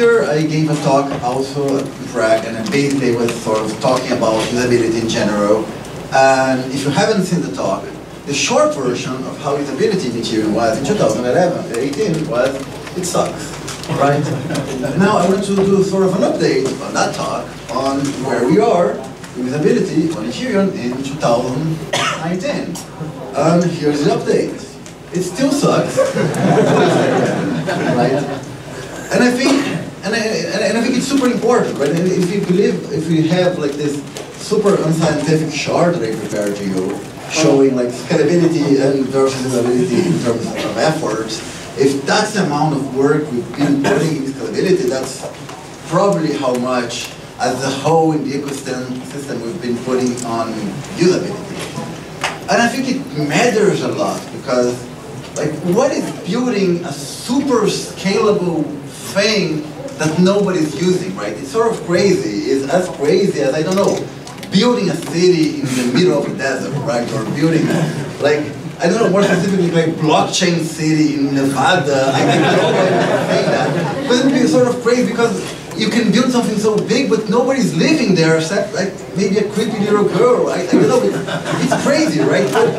I gave a talk also in Prague, and basically was sort of talking about usability in general. And if you haven't seen the talk, the short version of how usability in Ethereum was in 2018 was it sucks, right? Now I want to do sort of an update on that talk on where we are with usability on Ethereum in 2019. And here's the update. It still sucks, right? And I think, and I think it's super important, right? And if we have like this super unscientific chart that I prepared to you, showing like scalability and versus usability in terms of efforts, if that's the amount of work we've been putting in scalability, that's probably how much as a whole in the ecosystem we've been putting on usability. And I think it matters a lot because, like, what is building a super scalable thing that nobody's using, right? It's sort of crazy. It's as crazy as, I don't know, building a city in the middle of the desert, right? Or building, like, I don't know, more specifically, like blockchain city in Nevada. I think nobody can say that. But it's sort of crazy because you can build something so big, but nobody's living there except like maybe a creepy little girl, right? I don't know, it's crazy, right? But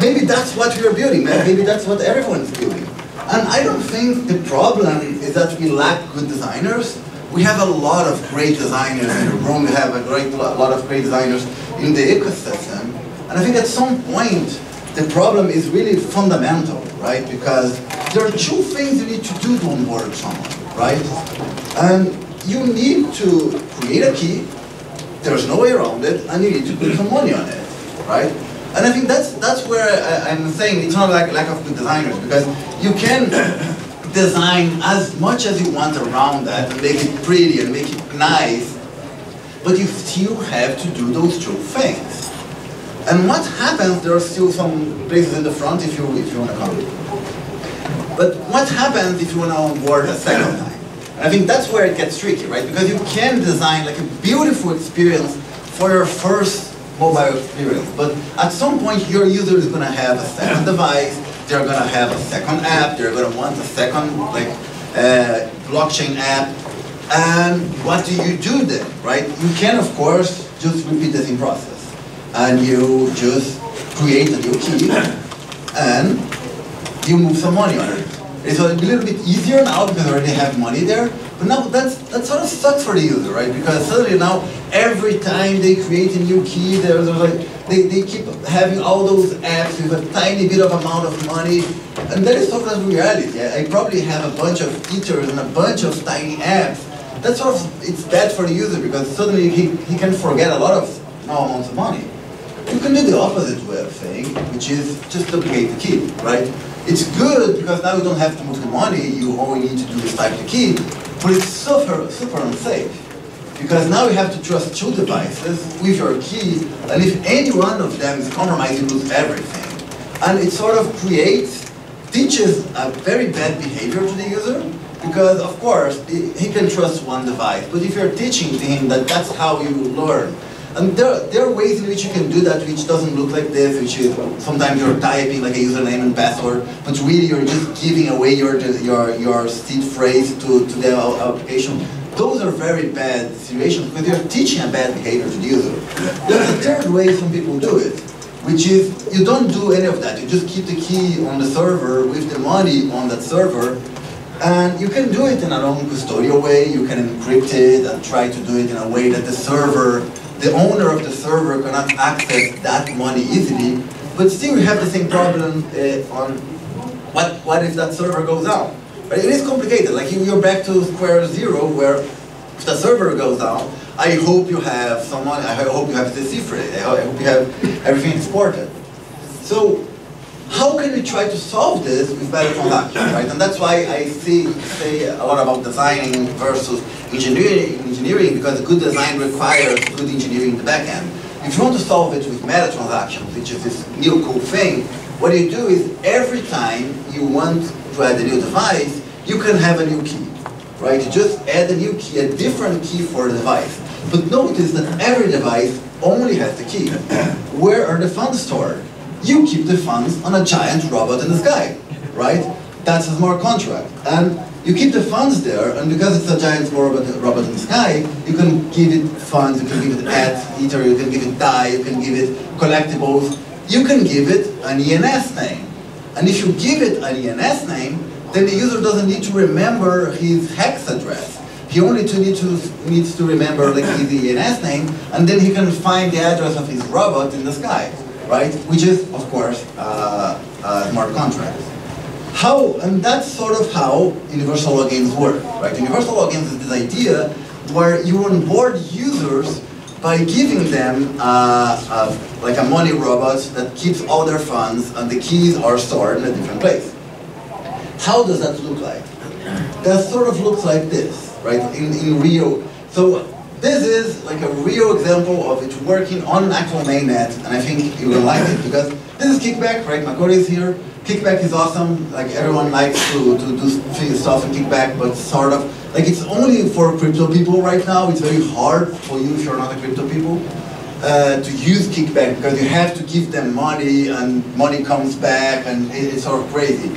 maybe that's what we are building, man. Maybe that's what everyone's building. And I don't think the problem is that we lack good designers. We have a lot of great designers in the room. We have a lot of great designers in the ecosystem. And I think at some point, the problem is really fundamental, right? Because there are two things you need to do to onboard someone, right? And you need to create a key. There's no way around it, and you need to put some money on it, right? And I think that's where I'm saying it's not like lack of good designers, because you can design as much as you want around that and make it pretty and make it nice, but you still have to do those two things. And what happens, there are still some places in the front if you want to come. But what happens if you want to onboard a second time? And I think that's where it gets tricky, right? Because you can design like a beautiful experience for your first mobile experience, but at some point your user is going to have a second device, they're going to have a second app, they're going to want a second like blockchain app, and what do you do then, right? You can of course just repeat the same process, and you just create a new key, and you move some money on it. It's a little bit easier now because they already have money there, but now that sort of sucks for the user, right? Because suddenly now, every time they create a new key, there's like, they keep having all those apps with a tiny bit of amount of money, and that is sort of reality. I probably have a bunch of ethers and a bunch of tiny apps. That's sort of, it's bad for the user because suddenly he can forget a lot of small amounts of money. You can do the opposite way of saying, which is just duplicate the key, right? It's good because now you don't have to move the money, you only need to do is type the key, but it's super, super unsafe. Because now you have to trust two devices with your key, and if any one of them is compromised, you lose everything. And it sort of creates, teaches a very bad behavior to the user, because of course, he can trust one device, but if you're teaching to him that that's how you learn, and there are ways in which you can do that which doesn't look like this, which is sometimes you're typing like a username and password, but really you're just giving away your seed phrase to the application. Those are very bad situations because you're teaching a bad behavior to the user. There's a third way some people do it, which is you don't do any of that. You just keep the key on the server with the money on that server. And you can do it in a non-custodial way. You can encrypt it and try to do it in a way that the server, the owner of the server cannot access that money easily. But still you have the same problem on what if that server goes down. But it is complicated, like you're back to square zero where if the server goes down, I hope you have someone, I hope you have the cipher, I hope you have everything exported. So how can we try to solve this with better transactions, right? And that's why I say a lot about designing versus engineering, because good design requires good engineering in the back end. If you want to solve it with meta transactions, which is this new cool thing, what you do is every time you want to add a new device, you can have a new key, right? You just add a new key, a different key for the device. But notice that every device only has the key. Where are the funds stored? You keep the funds on a giant robot in the sky, right? That's a smart contract. And you keep the funds there, and because it's a giant robot in the sky, you can give it funds, you can give it Ether, you can give it DAI, you can give it collectibles, you can give it an ENS name. And if you give it an ENS name, then the user doesn't need to remember his hex address. He only needs to remember like his ENS name, and then he can find the address of his robot in the sky, right? Which is, of course, smart contracts. And that's sort of how universal logins work, right? Universal logins is this idea where you onboard users by giving them like a money robot that keeps all their funds and the keys are stored in a different place. How does that look like? That sort of looks like this, right, in Rio. So this is like a real example of it working on an actual mainnet, and I think you will like it because this is Kickback, right? My code is here. Kickback is awesome, like everyone likes to do stuff in Kickback, but sort of, like it's only for crypto people right now. It's very hard for you if you're not a crypto people to use Kickback because you have to give them money and money comes back and it's sort of crazy.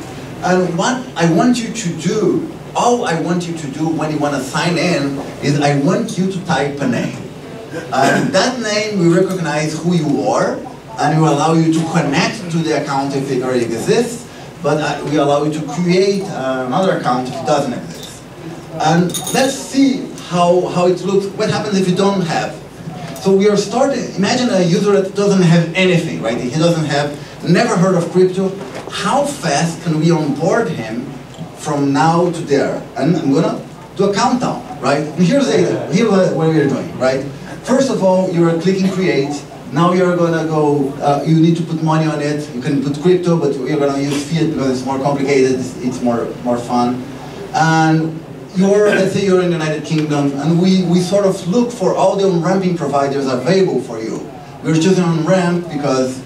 And what I want you to do, all I want you to do when you want to sign in is I want you to type a name. That name will recognize who you are and will allow you to connect to the account if it already exists, but we allow you to create another account if it doesn't exist. And let's see how it looks, what happens if you don't have. So we are starting, imagine a user that doesn't have anything, right? He doesn't have, never heard of crypto. How fast can we onboard him from now to there? And I'm gonna do a countdown, right? And here's what we're doing, right? First of all, you're clicking create. Now you're gonna go, you need to put money on it. You can put crypto, but we're gonna use fiat because it's more complicated, it's more fun. And let's say you're in the United Kingdom, and we sort of look for all the on-ramping providers available for you. We're choosing on-ramp because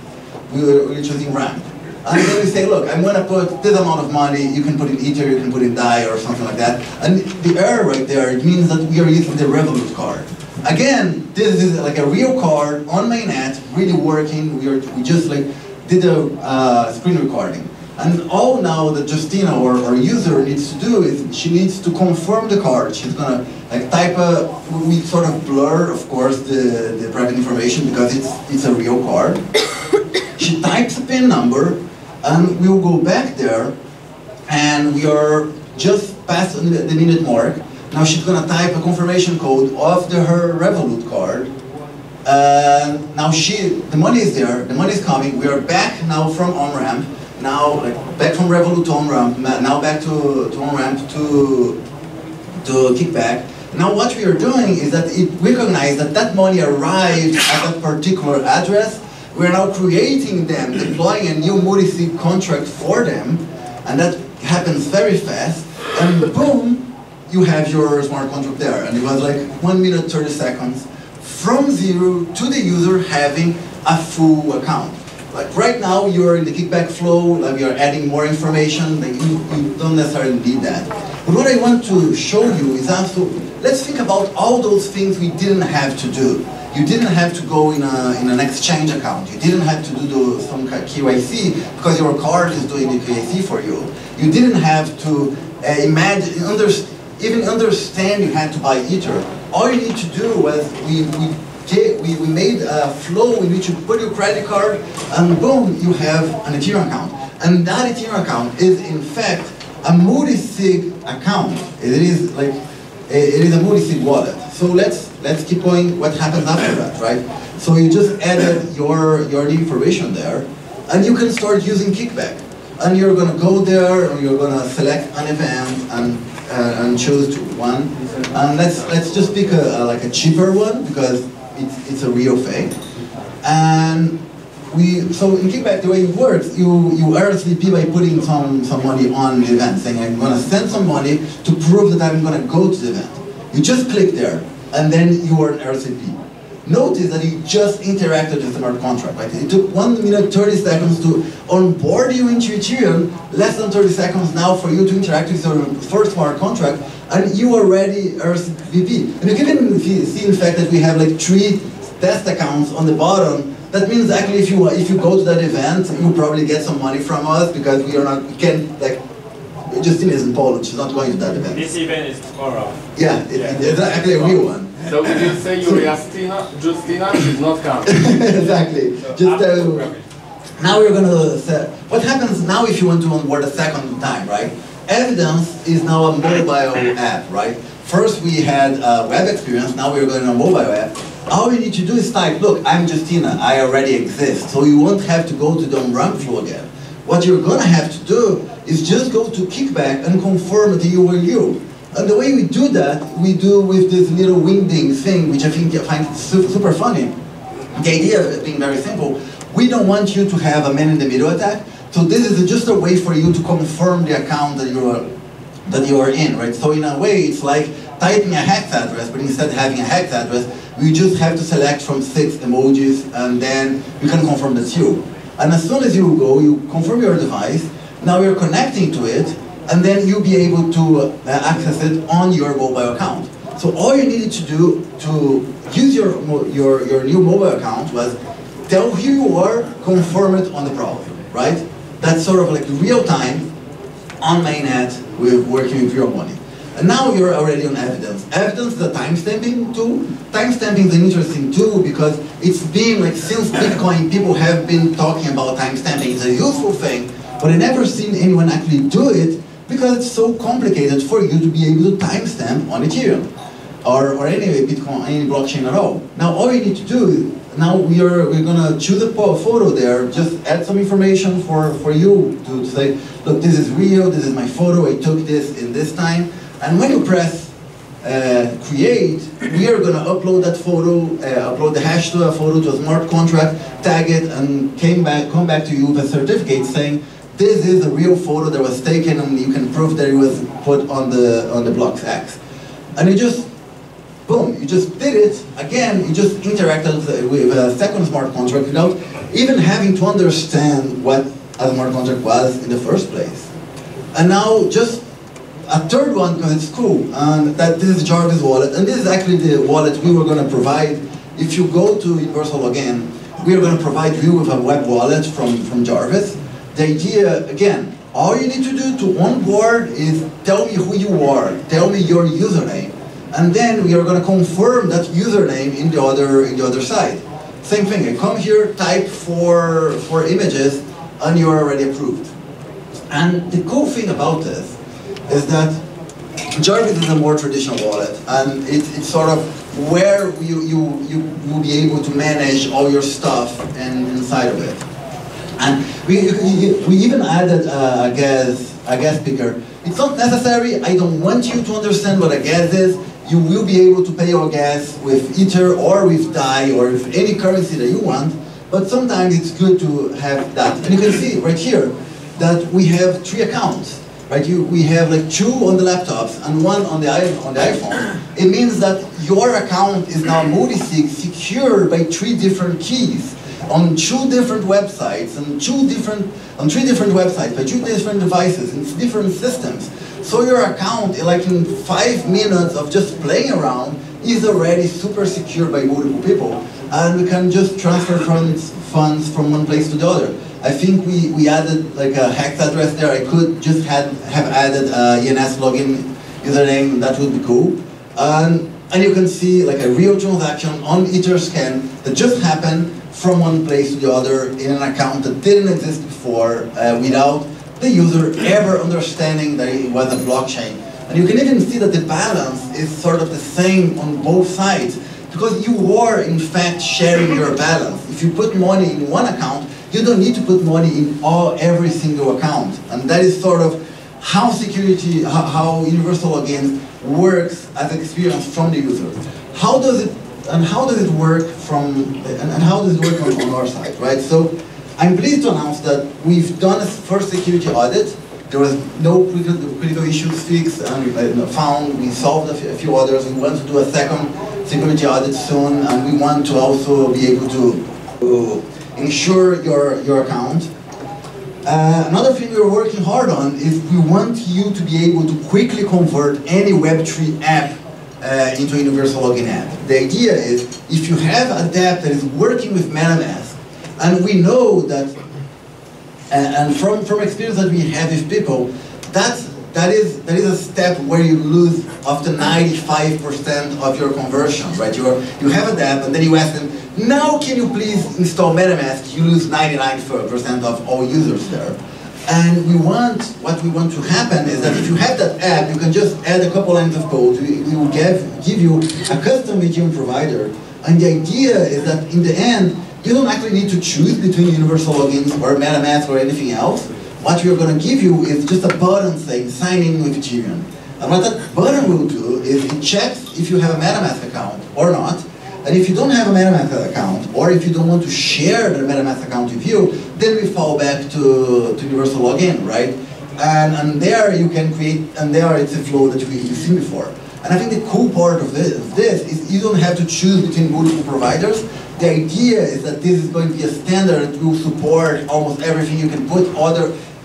we're choosing ramp. And then we say, look, I'm going to put this amount of money, you can put in Ether, you can put in DAI or something like that. And the error right there, it means that we are using the Revolut card. Again, this is like a real card on mainnet, really working. We just like did a screen recording. And all now that Justina, our user, needs to do is she needs to confirm the card. She's gonna like type a, we sort of blur, of course, the private information because it's a real card. She types a PIN number, and we'll go back there, and we are just past the minute mark. Now she's gonna type a confirmation code of her Revolut card. Now the money is there, the money is coming. We are back now from on-ramp. Now, like, back from Revolut to OnRamp, now back to OnRamp to Kickback. Now what we are doing is that it recognizes that that money arrived at that particular address, We're now creating them, deploying a new multi-sig contract for them, and that happens very fast, and boom, you have your smart contract there. And it was like 1 minute, 30 seconds from zero to the user having a full account. Like right now, you're in the kickback flow, like you're adding more information, like you don't necessarily need that. But what I want to show you is also, let's think about all those things we didn't have to do. You didn't have to go in an exchange account. You didn't have to do some KYC because your card is doing the KYC for you. You didn't have to even understand you had to buy Ether. All you need to do was we made a flow in which you put your credit card and boom, you have an Ethereum account. And that Ethereum account is in fact a multi-sig account. It is like a multi-sig wallet. So let's keep going. What happens after that, right? So you just added your information there, and you can start using Kickback. And you're gonna go there, and you're gonna select an event and choose one. And let's just pick like a cheaper one because it's a real thing. And so in Kickback the way it works, you RSVP by putting some money on the event, saying I'm gonna send some money to prove that I'm gonna go to the event. You just click there, and then you are an RSVP. Notice that you just interacted with the smart contract. Right? It took 1 minute, 30 seconds to onboard you into Ethereum, less than 30 seconds now for you to interact with your first smart contract, and you already RSVP. And you can even see, in fact, that we have like 3 test accounts on the bottom. That means actually if you go to that event, you probably get some money from us because we can't like, Justine is in Poland, she's not going to that event. This event is tomorrow. Yeah, it's actually a real one. So we did say Justina is not coming. Exactly. So just now we're going to set. What happens now if you want to onboard a second time, right? Evidence is now a mobile app, right? First we had a web experience, now we're going to a mobile app. All you need to do is type, look, I'm Justina, I already exist. So you won't have to go to the OnRamp flow again. What you're going to have to do is just go to Kickback and confirm that you were you. And the way we do that, we do with this little wingding thing, which I think I find super funny. The idea of it being very simple, we don't want you to have a man-in-the-middle attack, so this is just a way for you to confirm the account that you are in, right? So in a way, it's like typing a hex address, but instead of having a hex address, we just have to select from 6 emojis, and then you can confirm that's you. And as soon as you go, you confirm your device, now you're connecting to it, and then you'll be able to access it on your mobile account. So all you needed to do to use your new mobile account was tell who you are, confirm it on the browser, right? That's sort of like real time on mainnet with working with your money. And now you're already on Evidence. Evidence is a timestamping tool. Timestamping is an interesting tool because it's been like since Bitcoin, people have been talking about timestamping. It's a useful thing, but I never seen anyone actually do it because it's so complicated for you to be able to timestamp on Ethereum or anyway Bitcoin, any blockchain at all. Now all you need to do, now we're gonna choose a photo there, just add some information for you to say, look, this is real, this is my photo, I took this in this time. And when you press create, we are gonna upload that photo, upload the hash to a photo to a smart contract, tag it, and come back to you with a certificate saying, this is a real photo that was taken, and you can prove that it was put on the block's X. And you just, boom, you just did it. Again, you just interacted with a second smart contract without even having to understand what a smart contract was in the first place. And now just a third one, because it's cool, that this is Jarvis wallet, and this is actually the wallet we were going to provide. If you go to Universal Login, we are going to provide you with a web wallet from Jarvis. The idea, again, all you need to do to onboard is tell me who you are, tell me your username, and then we are going to confirm that username in the other side. Same thing, I come here, type four images, and you are already approved. And the cool thing about this is that Jarvis is a more traditional wallet, and it's sort of where you'll be able to manage all your stuff and inside of it. And we even added a gas picker. It's not necessary. I don't want you to understand what a gas is. You will be able to pay your gas with Ether or with DAI or with any currency that you want. But sometimes it's good to have that. And you can see right here that we have 3 accounts. Right? We have like 2 on the laptops and 1 on the iPhone. It means that your account is now multisig, secured by 3 different keys on 2 different websites, and 3 different websites by 2 different devices in different systems. So your account, like in 5 minutes of just playing around, is already super secure by multiple people, and we can just transfer funds from one place to the other. I think we added like a hex address there. I could just have added ENS login username. That would be cool. And you can see like a real transaction on Etherscan that just happened from one place to the other in an account that didn't exist before, without the user ever understanding that it was a blockchain. And you can even see that the balance is sort of the same on both sides, because you were in fact sharing your balance. If you put money in one account, you don't need to put money in every single account. And that is sort of how security, how Universal Login works as experience from the user. How does it work on our side, right? So I'm pleased to announce that we've done a first security audit. There was no critical issues fixed and found. We solved a few others. We want to do a second security audit soon, and we want to also be able to ensure your account. Another thing we're working hard on is we want you to be able to quickly convert any Web3 app into a Universal Login app. The idea is, if you have a dApp that is working with MetaMask, and we know that, and from experience that we have with people, that is a step where you lose up to 95% of your conversion, right? You have a dApp, and then you ask them, now can you please install MetaMask? You lose 99% of all users there. And what we want to happen is that if you have that app, you can just add a couple lines of code. We will give you a custom ETM provider. And the idea is that in the end, you don't actually need to choose between Universal Login or MetaMask or anything else. What we are going to give you is just a button saying sign in with Ethereum. And what that button will do is it checks if you have a MetaMask account or not. And if you don't have a MetaMask account, or if you don't want to share the MetaMask account with you, then we fall back to Universal Login, right? And there you can create, and there it's a flow that you've seen before. And I think the cool part of this is you don't have to choose between multiple providers. The idea is that this is going to be a standard that will support almost everything. You can put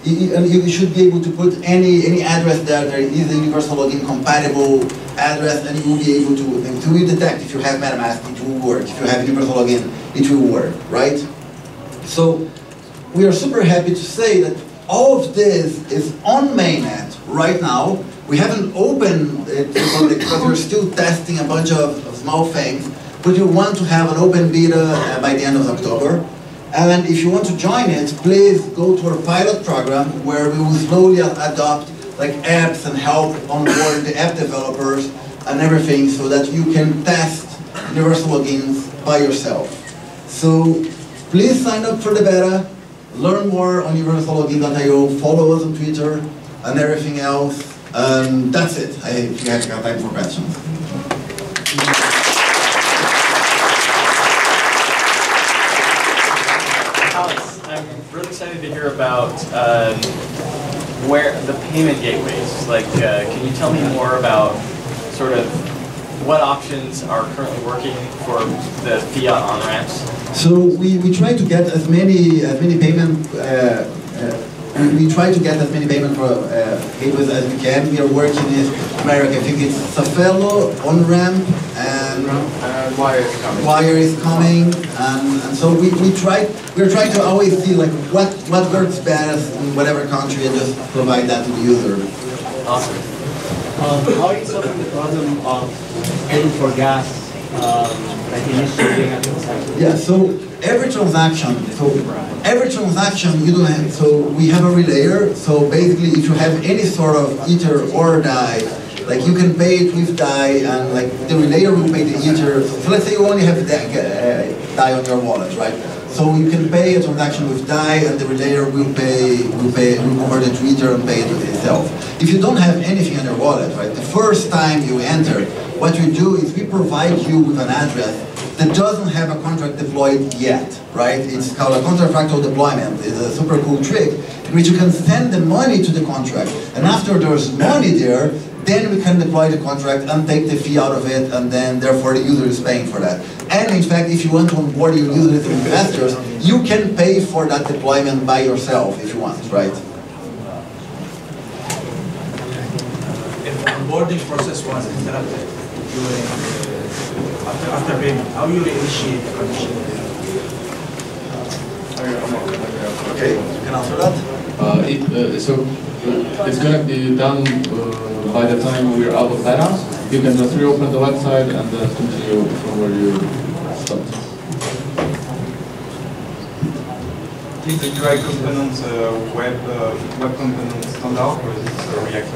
and you should be able to put any address there. There is a Universal Login compatible address, and you will be able to, and it will detect if you have MetaMask, it will work. If you have Universal Login, it will work, right? So we are super happy to say that all of this is on mainnet right now. We haven't opened it to the public because we're still testing a bunch of small things, but you want to have an open beta by the end of October. And if you want to join it, please go to our pilot program where we will slowly adopt like apps and help onboard the app developers and everything so that you can test Universal Logins by yourself. So please sign up for the beta, learn more on universallogic.io, follow us on Twitter and everything else. That's it. If you guys got time for questions. Alex, I'm really excited to hear about where the payment gateways. Like, can you tell me more about sort of what options are currently working for the fiat on-ramps? So we try to get as many payment. We try to get as many payment gateways as we can. We are working in America. I think it's Safello, OnRamp, and Wire is coming. And so we're trying to always see like what works best in whatever country and just provide that to the user. Awesome. How are you solving the problem of paying for gas? Yeah, so every transaction you don't have, so we have a relayer, so basically if you have any sort of ether or DAI, like you can pay it with DAI and like the relayer will pay the ether, so let's say you only have DAI on your wallet, right? So you can pay a transaction with DAI and the relayer will convert it to ether and pay it itself. If you don't have anything on your wallet, right, the first time you enter, what we do is we provide you with an address that doesn't have a contract deployed yet, right? It's called a contract factor deployment. It's a super cool trick in which you can send the money to the contract, and after there's money there, then we can deploy the contract and take the fee out of it, and then therefore the user is paying for that. And in fact, if you want to onboard your users and investors, you can pay for that deployment by yourself if you want, right? If the onboarding process was interrupted during, after payment, how you reinitiate the connection? Okay, you can answer that? It's going to be done by the time we're out of Binance. You can just reopen the website and then continue from where you stopped. Is the UI component web component standard, or is it a React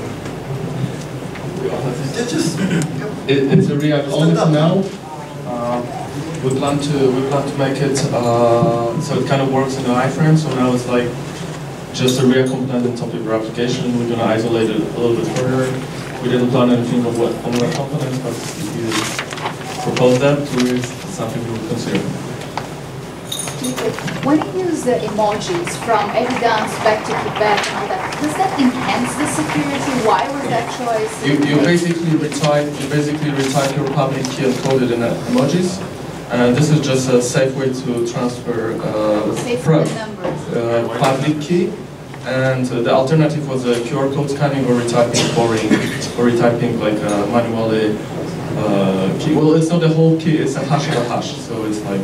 only? It's a React only for now. We plan to make it so it kind of works in an iframe. So now it's like just a React component on top of your application. We're going to isolate it a little bit further. We didn't plan anything on what components, but if you propose that, it's something we would consider. When you use the emojis from Evidence back to Kickback and all that, does that enhance the security? Why was that choice? You basically retype your public key encoded in emojis. And this is just a safe way to transfer public key, and the alternative was a QR code scanning or retyping boring, or retyping like manually key. Well, it's not the whole key; it's a hash of a hash, so it's like.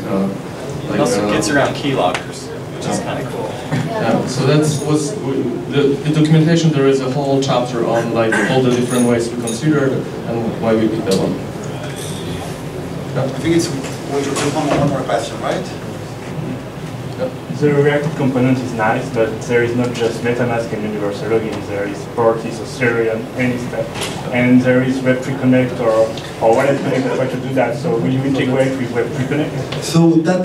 It also gets around key lockers, which is kind of cool. Yeah. So that's was the documentation. There is a whole chapter on like all the different ways we considered and why we picked that one. I think it's. We should do one more question, right? The React component is nice, but there is not just MetaMask and Universal Login. There is Portis, Ethereum, any stuff. And there is Web3 Connect or Wallet Connect that try to do that. So will you integrate with Web3 Connect? So that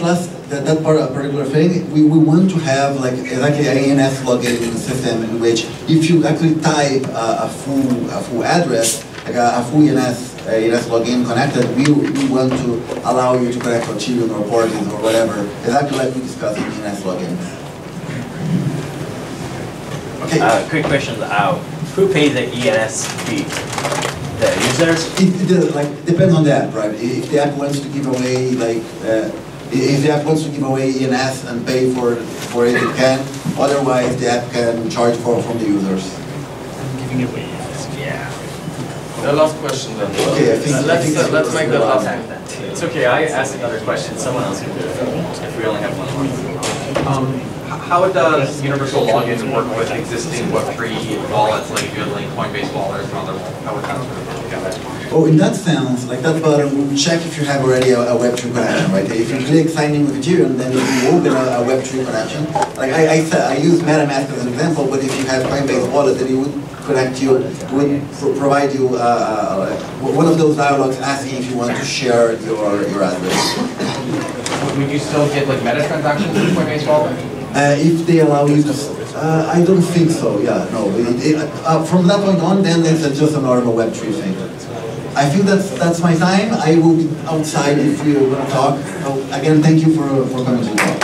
that part of particular thing, we want to have like exactly an ENS login in the system in which if you actually type a full address, like a full ENS login connected, we want to allow you to connect for children or parties or whatever, exactly like we discussed in ENS login. Okay. Quick question, who pays the ENS fee? The users? It depends on the app, right? If the app wants to give away, like, if the app wants to give away ENS and pay for it, it can. Otherwise, the app can charge from the users. Giving away ENS, yeah. The last question then. Okay, let's make the last one. It's okay, I asked another question. Someone else can do it if we only have one more. How does Universal Login work with existing Web3 wallets, like if you have Coinbase wallets and other wallets? How would that work together? Oh, in that sense, like that button will check if you have already a Web3 connection, right? If you click sign in with Ethereum, then you open a Web3 connection. Like I use MetaMask as an example, but if you have Coinbase wallet, then you would connect you, would provide you one of those dialogues asking if you want to share your address. Would you still get like meta transactions with Coinbase wallet? If they allow you to, I don't think so. Yeah, no. From that point on, then it's just a normal Web3 thing. I think that's my time. I will be outside if you want to talk. So again, thank you for coming to talk.